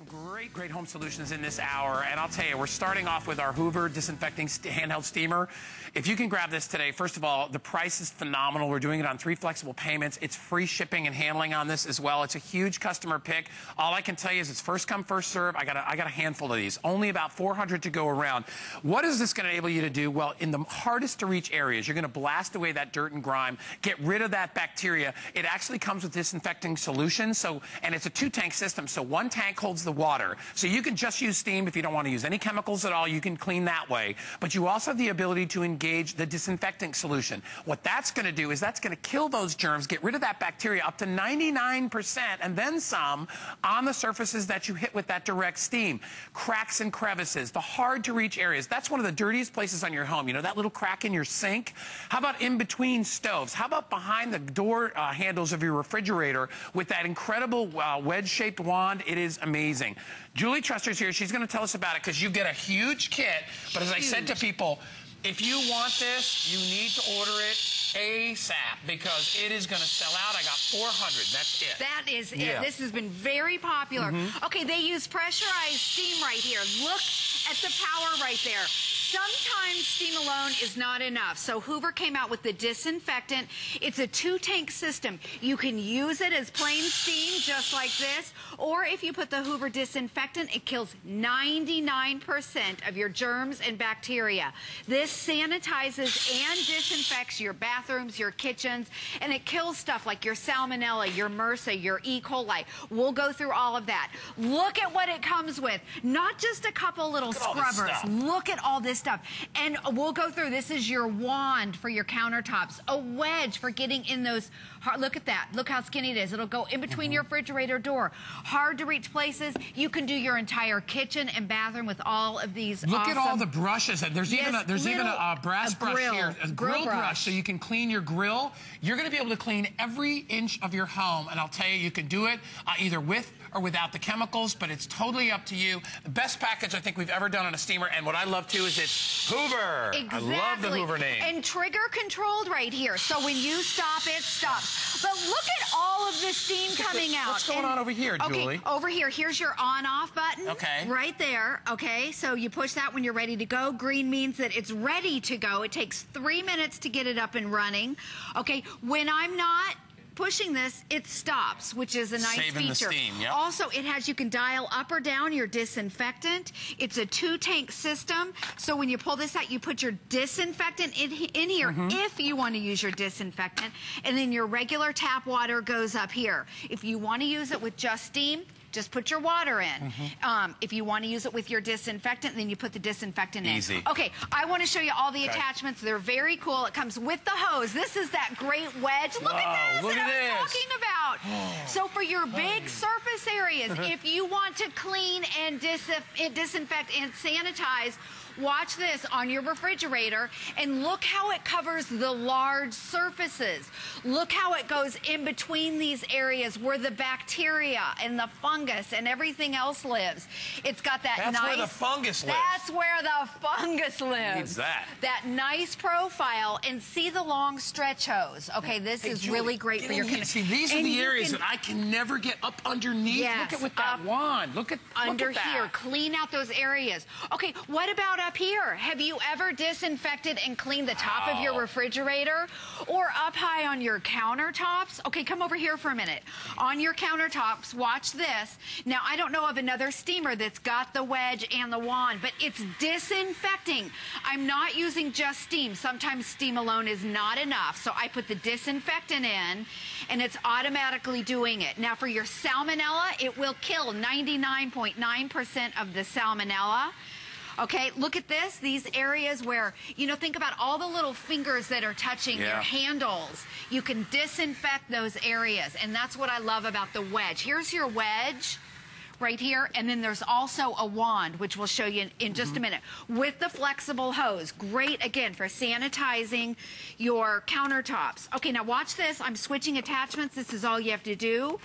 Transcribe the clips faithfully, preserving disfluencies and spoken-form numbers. got some great, great home solutions in this hour, and I'll tell you, we're starting off with our Hoover disinfecting handheld steamer. If you can grab this today, first of all, the price is phenomenal. We're doing it on three flexible payments. It's free shipping and handling on this as well. It's a huge customer pick. All I can tell you is it's first come, first serve. I got a, I got a handful of these. Only about four hundred to go around. What is this going to enable you to do? Well, in the hardest to reach areas, you're going to blast away that dirt and grime, get rid of that bacteria. It actually comes with disinfecting solution, so, and it's a two-tank system, so one tank holds the water. So you can just use steam if you don't want to use any chemicals at all. You can clean that way. But you also have the ability to engage the disinfectant solution. What that's going to do is that's going to kill those germs, get rid of that bacteria up to ninety-nine percent and then some on the surfaces that you hit with that direct steam. Cracks and crevices, the hard to reach areas. That's one of the dirtiest places on your home. You know, that little crack in your sink? How about in between stoves? How about behind the door uh, handles of your refrigerator with that incredible uh, wedge-shaped wand? It is amazing. Julie Truster's here. She's going to tell us about it because you get a huge kit. But as I said to people, if you want this, you need to order it ASAP because it is going to sell out. I got four hundred. That's it. That is yeah. it. This has been very popular. Mm-hmm. Okay, they use pressurized steam right here. Look at the power right there. Sometimes steam alone is not enough. So Hoover came out with the disinfectant. It's a two-tank system. You can use it as plain steam, just like this, or if you put the Hoover disinfectant, it kills ninety-nine percent of your germs and bacteria. This sanitizes and disinfects your bathrooms, your kitchens, and it kills stuff like your salmonella, your MRSA, your E. coli. We'll go through all of that. Look at what it comes with. Not just a couple little scrubbers. Look at all this stuff, and we'll go through. This is your wand for your countertops, a wedge for getting in those hard, look at that, look how skinny it is. It'll go in between mm-hmm. your refrigerator door. Hard to reach places. You can do your entire kitchen and bathroom with all of these. Look awesome, at all the brushes. There's yes, even a, there's little, even a uh, brass a brush grill, here, a grill, grill brush. brush, so you can clean your grill. You're going to be able to clean every inch of your home, and I'll tell you, you can do it uh, either with or without the chemicals, but it's totally up to you. The best package I think we've ever done on a steamer, and what I love too is it's Hoover. Exactly. I love the Hoover name. And trigger controlled right here, so when you stop, it stops. But look at all of the steam coming out. What's going and, on over here, Julie? Okay, over here, here's your on-off button. Okay. Right there, okay? So you push that when you're ready to go. Green means that it's ready to go. It takes three minutes to get it up and running. Okay, when I'm not pushing this, it stops, which is a nice Saving feature. The steam, yep. Also, it has, you can dial up or down your disinfectant. It's a two-tank system, so when you pull this out, you put your disinfectant in, in here mm-hmm. if you want to use your disinfectant, and then your regular tap water goes up here. If you want to use it with just steam, just put your water in. Mm-hmm. um, if you want to use it with your disinfectant, then you put the disinfectant Easy. in. Okay, I want to show you all the okay. attachments. They're very cool. It comes with the hose. This is that great wedge. Look Whoa, at this look that at I was this. talking about. Oh. So for your big oh. surface areas, if you want to clean and dis disinfect and sanitize, watch this on your refrigerator, and look how it covers the large surfaces. Look how it goes in between these areas where the bacteria and the fungus and everything else lives. It's got that that's nice... That's where the fungus lives. That's where the fungus lives. Who needs that? That nice profile, and see the long stretch hose. Okay, this hey, is Julie, really great for your... Can see, these are the areas can, that I can never get up underneath. Yes, look at with that up, wand. Look at under look at here. That. Clean out those areas. Okay, what about up here? Have you ever disinfected and cleaned the top oh. of your refrigerator or up high on your countertops? Okay, come over here for a minute. On your countertops, watch this. Now, I don't know of another steamer that's got the wedge and the wand, but it's disinfecting. I'm not using just steam. Sometimes steam alone is not enough, so I put the disinfectant in, and it's automatically doing it. Now, for your salmonella, it will kill ninety-nine point nine percent of the salmonella. Okay, look at this, these areas where, you know, think about all the little fingers that are touching yeah. your handles. You can disinfect those areas, and that's what I love about the wedge. Here's your wedge right here, and then there's also a wand, which we'll show you in, in just mm-hmm. a minute, with the flexible hose. Great, again, for sanitizing your countertops. Okay, now watch this. I'm switching attachments. This is all you have to do.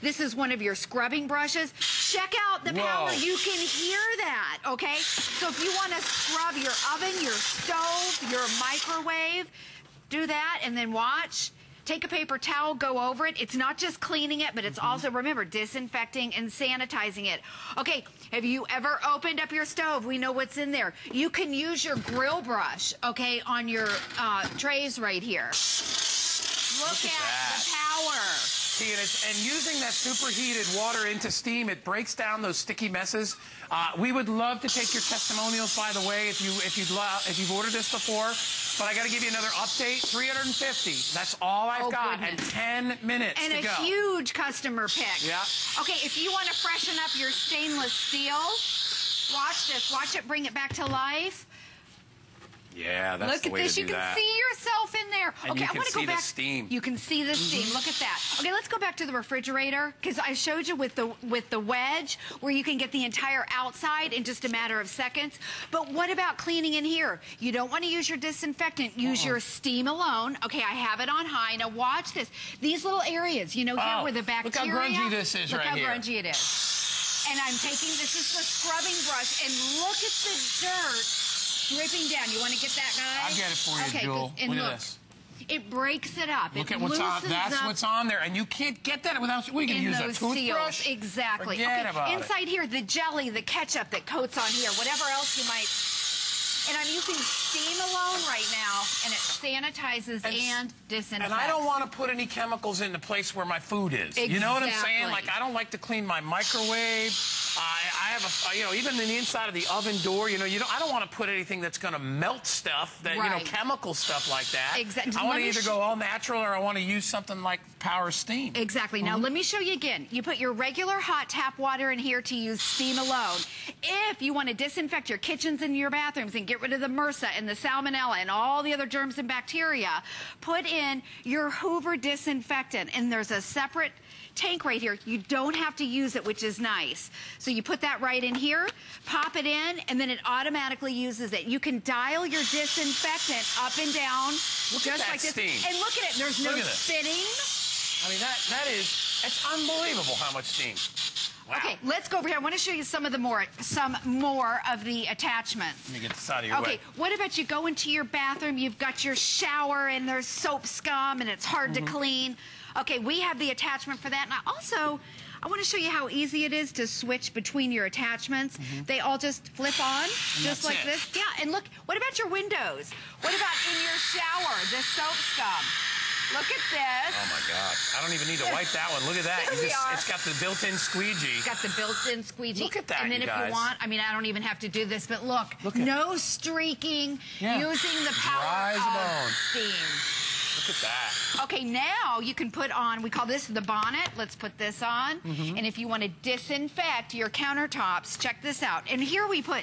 This is one of your scrubbing brushes. Check out the Whoa. power. You can hear that, okay? So if you want to scrub your oven, your stove, your microwave, do that, and then watch. Take a paper towel, go over it. It's not just cleaning it, but it's mm-hmm. also, remember, disinfecting and sanitizing it. Okay, have you ever opened up your stove? We know what's in there. You can use your grill brush, okay, on your uh, trays right here. Look, Look at, at the power. See, and, it's, and using that superheated water into steam, it breaks down those sticky messes. Uh, we would love to take your testimonials, by the way, if, you, if, you'd if you've ordered this before. But I got to give you another update. three hundred fifty. That's all I've oh, got. Goodness. And ten minutes and to go. And a huge customer pick. Yeah. Okay, if you want to freshen up your stainless steel, watch this. Watch it bring it back to life. Yeah, that's Look the way at this. To do you can that. see yourself in there. And okay, I want to go back. You can see the steam. You can see the steam. Mm-hmm. Look at that. Okay, let's go back to the refrigerator because I showed you with the with the wedge where you can get the entire outside in just a matter of seconds. But what about cleaning in here? You don't want to use your disinfectant. Use Uh-oh. your steam alone. Okay, I have it on high. Now watch this. These little areas, you know, here oh, where the bacteria. Look how grungy this is right here. Look how grungy it is. And I'm taking this is the scrubbing brush and look at the dirt. Dripping down. You want to get that, guy? I'll get it for you, okay, Jewel. And look, look at this. It breaks it up. Look it at what's on. That's what's on there, and you can't get that without. What are you going to use? Those a toothbrush? Seals. Exactly. Forget okay. about Inside it. Here, the jelly, the ketchup that coats on here, whatever else you might. And I'm using steam alone right now, and it sanitizes and, and disinfects. And I don't want to put any chemicals in the place where my food is. Exactly. You know what I'm saying? Like, I don't like to clean my microwave. I, I have a, you know, even in the inside of the oven door, you know, you don't, I don't want to put anything that's going to melt stuff, that, right. you know, chemical stuff like that. Exactly. I want to either go all natural or I want to use something like power steam. Exactly. Mm-hmm. Now, let me show you again. You put your regular hot tap water in here to use steam alone. If you want to disinfect your kitchens and your bathrooms and get rid of the MRSA and the salmonella and all the other germs and bacteria, put in your Hoover disinfectant, and there's a separate tank right here. You don't have to use it, which is nice. So you put that right in here, pop it in, and then it automatically uses it. You can dial your disinfectant up and down look just at that like this. Steam. And look at it. There's no spitting. I mean, that that is, it's unbelievable how much steam. Wow. Okay, let's go over here. I want to show you some of the more, some more of the attachments. Let me get this out of your way. Okay, what about you go into your bathroom, you've got your shower and there's soap scum and it's hard mm-hmm. to clean. Okay, we have the attachment for that. And I also, I want to show you how easy it is to switch between your attachments. Mm-hmm. They all just flip on, and just like it. this. Yeah, and look, what about your windows? What about in your shower, the soap scum? Look at this. Oh, my gosh. I don't even need to wipe that one. Look at that. You just, it's got the built-in squeegee. It's got the built-in squeegee. Look at that, And then you if guys. you want, I mean, I don't even have to do this, but look. look no it. streaking, yeah. using the power of steam. Look at that. Okay, now you can put on, we call this the bonnet. Let's put this on. Mm-hmm. And if you want to disinfect your countertops, check this out. And here we put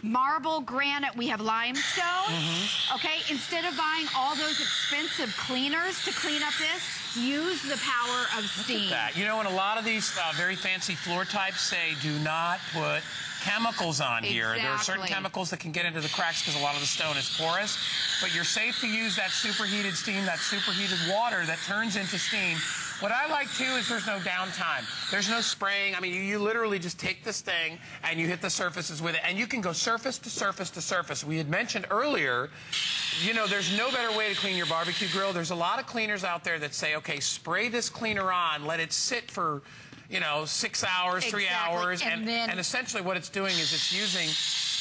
marble, granite, we have limestone. Mm-hmm. Okay, instead of buying all those expensive cleaners to clean up this, use the power of steam. Look at that. You know, and a lot of these uh, very fancy floor types say do not put chemicals on exactly. here. There are certain chemicals that can get into the cracks because a lot of the stone is porous, but you're safe to use that superheated steam, that superheated water that turns into steam. What I like, too, is there's no downtime. There's no spraying. I mean, you, you literally just take this thing and you hit the surfaces with it, and you can go surface to surface to surface. We had mentioned earlier, you know, there's no better way to clean your barbecue grill. There's a lot of cleaners out there that say, okay, spray this cleaner on, let it sit for, you know, six hours, exactly. three hours, and, and, then... and essentially what it's doing is it's using...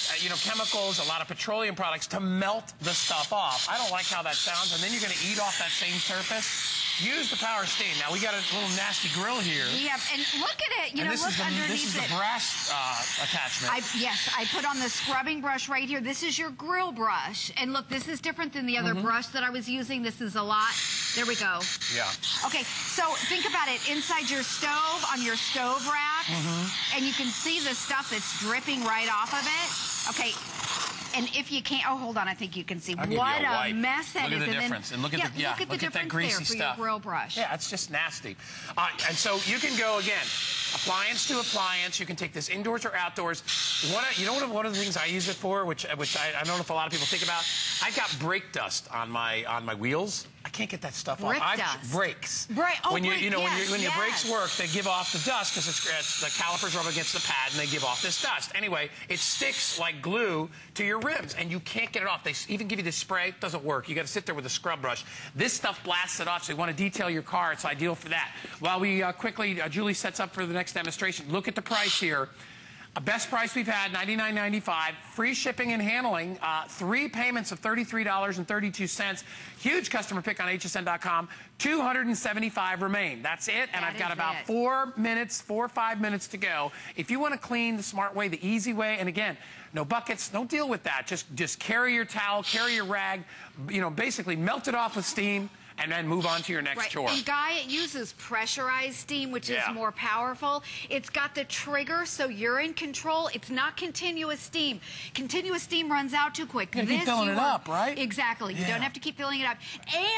Uh, you know, chemicals, a lot of petroleum products to melt the stuff off. I don't like how that sounds. And then you're going to eat off that same surface. Use the power steam. Now, we got a little nasty grill here. Yep, and look at it. You and know, look the, underneath it. This is the it. brass uh, attachment. I, yes, I put on the scrubbing brush right here. This is your grill brush. And look, this is different than the other mm-hmm. brush that I was using. This is a lot. There we go. Yeah. Okay, so think about it. Inside your stove, on your stove rack, mm-hmm. and you can see the stuff that's dripping right off of it. Okay, and if you can't, oh, hold on, I think you can see. What a, a mess that is. Look at the and difference. Then, and look at yeah, the, yeah, look at, look the look difference at that greasy there for stuff. Your grill brush. Yeah, it's just nasty. Uh, and so you can go, again, appliance to appliance. You can take this indoors or outdoors. One of, you know, one of, one of the things I use it for, which, which I, I don't know if a lot of people think about, I've got brake dust on my, on my wheels. I can't get that stuff off. Brake dust. Brakes. Right. Oh, when you, you know, yes, when, you, when yes. your brakes work, they give off the dust because it's, it's the calipers rub against the pad and they give off this dust. Anyway, it sticks like glue to your rims and you can't get it off. They even give you the spray. It doesn't work. You got to sit there with a scrub brush. This stuff blasts it off, so you want to detail your car. It's ideal for that. While we uh, quickly, uh, Julie sets up for the next demonstration. Look at the price here. Best price we've had, ninety-nine ninety-five, free shipping and handling, uh, three payments of thirty-three dollars and thirty-two cents. Huge customer pick on H S N dot com. two hundred seventy-five remain. That's it, and that I've got about it. four minutes, four or five minutes to go. If you want to clean the smart way, the easy way, and again, no buckets, don't deal with that. Just, just carry your towel, carry your rag, you know, basically melt it off with steam, and then move on to your next right. chore. And Guy, it uses pressurized steam, which yeah. is more powerful. It's got the trigger, so you're in control. It's not continuous steam. Continuous steam runs out too quick. You this, keep filling you it up, right? Exactly. Yeah. You don't have to keep filling it up.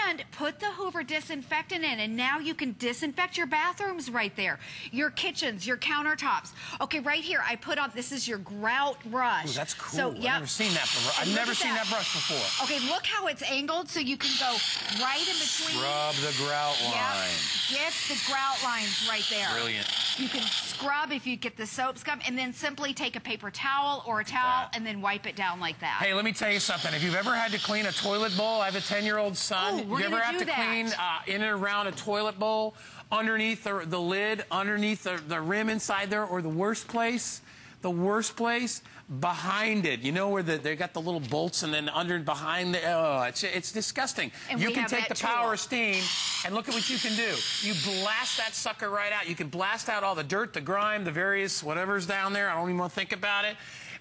And put the Hoover disinfectant in, and now you can disinfect your bathrooms right there, your kitchens, your countertops. Okay, right here, I put on, this is your grout brush. Ooh, that's cool. So, yep. I've never seen that before. I've never seen that. that brush before. Okay, look how it's angled, so you can go right in the scrub the grout line. Yep. Get the grout lines right there. Brilliant. You can scrub if you get the soap scum, and then simply take a paper towel or a towel that. and then wipe it down like that. Hey, let me tell you something. If you've ever had to clean a toilet bowl, I have a ten-year-old son. Ooh, you ever have to that. clean uh, in and around a toilet bowl, underneath the, the lid, underneath the, the rim inside there, or the worst place? The worst place, behind it. You know where the, they got the little bolts and then under and behind the, oh, it's, it's disgusting. And you can take the power of steam and look at what you can do. You blast that sucker right out. You can blast out all the dirt, the grime, the various whatever's down there. I don't even want to think about it.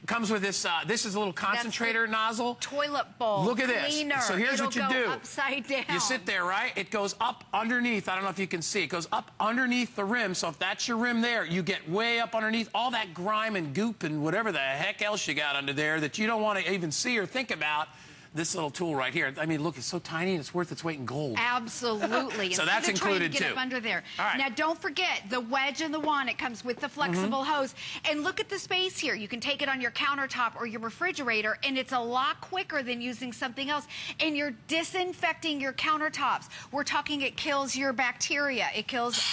Comes with this, uh, this is a little concentrator nozzle. Toilet bowl. Look at this. Cleaner. So here's It'll what you go do. Upside down. You sit there, right? It goes up underneath. I don't know if you can see. It goes up underneath the rim. So if that's your rim there, you get way up underneath all that grime and goop and whatever the heck else you got under there that you don't want to even see or think about. This little tool right here. I mean, look, it's so tiny and it's worth its weight in gold. Absolutely. so and that's included to get too. Up under there. All right. Now, don't forget the wedge and the wand. It comes with the flexible mm-hmm. hose. And look at the space here. You can take it on your countertop or your refrigerator, and it's a lot quicker than using something else. And you're disinfecting your countertops. We're talking it kills your bacteria. It kills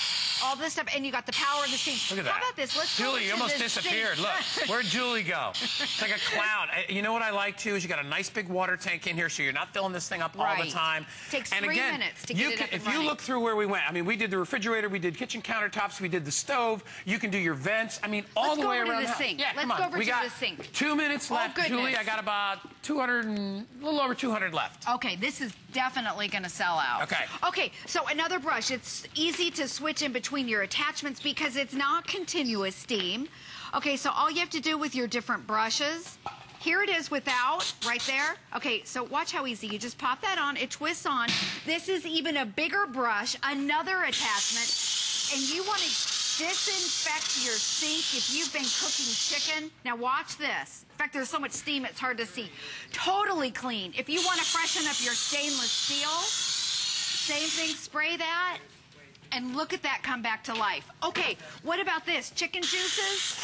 all this stuff, and you got the power of the sink. Look at that. How about this? Let's Julie, you almost disappeared. Sink. Look, where'd Julie go? It's like a cloud. You know what I like too is you got a nice big water tank in here, so you're not filling this thing up right. all the time. Takes and three again, minutes to get you it can, up and If running. you look through where we went, I mean, we did the refrigerator, we did kitchen countertops, we did the stove. You can do your vents. I mean, all Let's the way around. Let's go over to the sink. Yeah, Let's come on. go over we to the sink. Two minutes left, oh, Julie. I got about two hundred, and, a little over two hundred left. Okay, this is definitely going to sell out. Okay. Okay. So another brush. It's easy to switch in between. Between your attachments because it's not continuous steam. Okay, so all you have to do with your different brushes, here it is without, right there. Okay, so watch how easy. You just pop that on, it twists on. This is even a bigger brush, another attachment, and you want to disinfect your sink if you've been cooking chicken. Now watch this. In fact, there's so much steam it's hard to see. Totally clean. If you want to freshen up your stainless steel, same thing, spray that. And look at that come back to life. Okay, what about this? Chicken juices?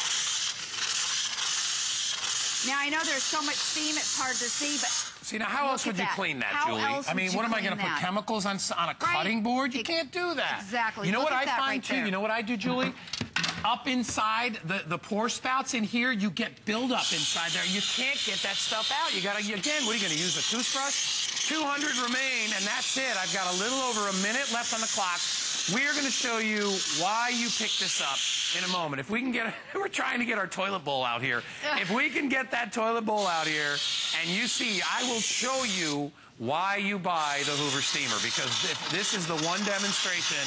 Now, I know there's so much steam, it's hard to see, but... See, now, how else would you clean that, Julie? I mean, what am I going to put chemicals on, on a cutting board? You can't do that. Exactly. You know what I find, too? You know what I do, Julie? Up inside the, the pour spouts in here, you get buildup inside there. You can't get that stuff out. You got to, again, what are you going to use, a toothbrush? two hundred remain, and that's it. I've got a little over a minute left on the clock. We're going to show you why you picked this up in a moment. If we can get, we're trying to get our toilet bowl out here. If we can get that toilet bowl out here and you see, I will show you why you buy the Hoover steamer, because this is the one demonstration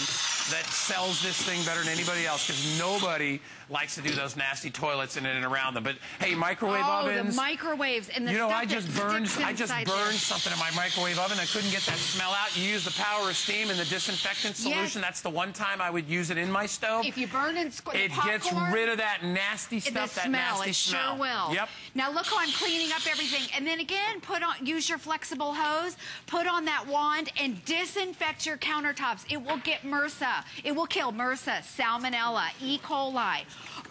that sells this thing better than anybody else, because nobody likes to do those nasty toilets in and around them. But hey, microwave oh, ovens. Oh, the microwaves and the you know, stuff I just burned. I just burned there. something in my microwave oven. I couldn't get that smell out. You use the power of steam and the disinfectant solution. Yes. That's the one time I would use it in my stove. If you burn and squirt, it popcorn, gets rid of that nasty stuff. The that smell, nasty it smell. Sure will. Yep. Now look how I'm cleaning up everything, and then again, put on use your flexible hose, put on that wand, and disinfect your countertops. It will get M R S A. M R S A. It will kill M R S A, salmonella, E. coli,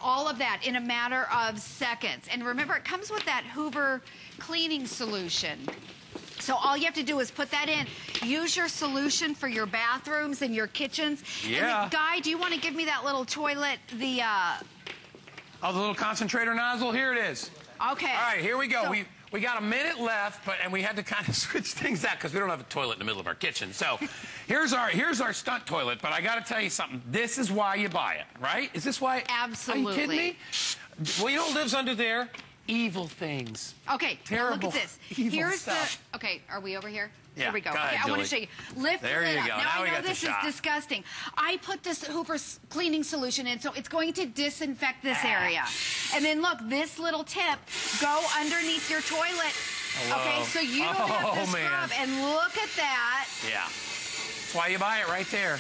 all of that in a matter of seconds. And remember, it comes with that Hoover cleaning solution. So all you have to do is put that in. Use your solution for your bathrooms and your kitchens. Yeah. And the guy, do you want to give me that little toilet, the... Uh... Oh, the little concentrator nozzle? Here it is. Okay. All right, here we go. So... We, we got a minute left, but and we had to kind of switch things out because we don't have a toilet in the middle of our kitchen. So here's our here's our stunt toilet, but I got to tell you something. This is why you buy it, right? Is this why? Absolutely. Are you kidding me? Well, you know what lives under there? Evil things. Okay, terrible. Now look at this. Evil Here's stuff. the. Okay, are we over here? Yeah, here we go. go ahead, okay, I want to show you. Lift there it you up. Go. Now, now I know this is disgusting. I put this Hoover cleaning solution in, so it's going to disinfect this ah. area. And then look, this little tip, go underneath your toilet. Hello. Okay, so you don't oh, have to scrub. Man. And look at that. Yeah. That's why you buy it right there.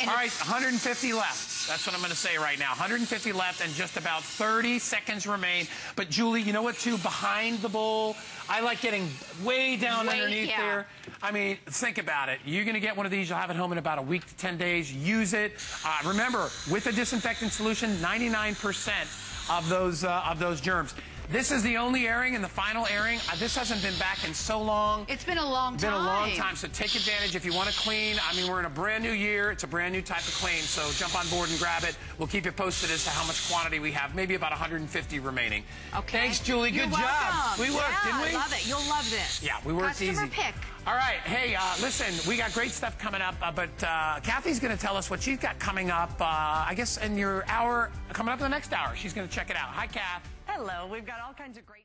And all right, one hundred fifty left. That's what I'm going to say right now. one hundred fifty left and just about thirty seconds remain. But, Julie, you know what, too? Behind the bowl, I like getting way down way, underneath yeah. there. I mean, think about it. You're going to get one of these. You'll have it home in about a week to ten days. Use it. Uh, remember, with the disinfectant solution, ninety-nine percent of those uh, of those germs. This is the only airing and the final airing. Uh, this hasn't been back in so long. It's been a long it's time. It's been a long time, so take advantage if you want to clean. I mean, we're in a brand new year. It's a brand new type of clean, so jump on board and grab it. We'll keep you posted as to how much quantity we have, maybe about one hundred fifty remaining. Okay. Thanks, Julie. Good You're job. Welcome. We worked, yeah, didn't we? I love it. You'll love this. Yeah, we worked Customer easy. Pick. All right. Hey, uh, listen, we got great stuff coming up, uh, but uh, Kathy's going to tell us what she's got coming up, uh, I guess, in your hour, coming up in the next hour. She's going to check it out. Hi, Kath. Hello, we've got all kinds of great